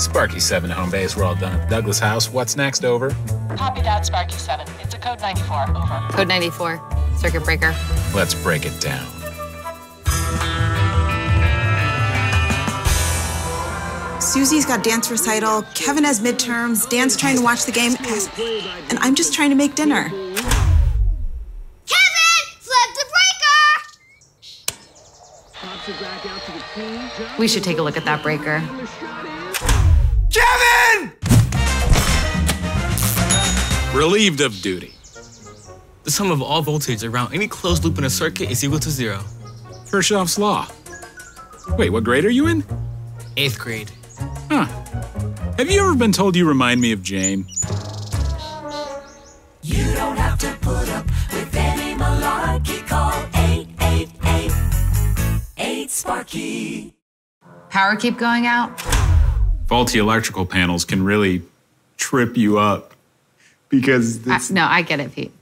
Sparky 7 home base, we're all done at Douglas House. What's next, over? Copy that, Sparky 7. It's a code 94, over. Code 94, circuit breaker. Let's break it down. Susie's got dance recital, Kevin has midterms, Dan's trying to watch the game, and I'm just trying to make dinner. We should take a look at that breaker. Kevin! Relieved of duty. The sum of all voltage around any closed loop in a circuit is equal to zero. Kirchhoff's Law. Wait, what grade are you in? 8th grade. Huh. Have you ever been told you remind me of Jane? You don't have to put up with any malarkey. Call 888-8 Sparky. Power keep going out? Faulty electrical panels can really trip you up because this... No, I get it, Pete.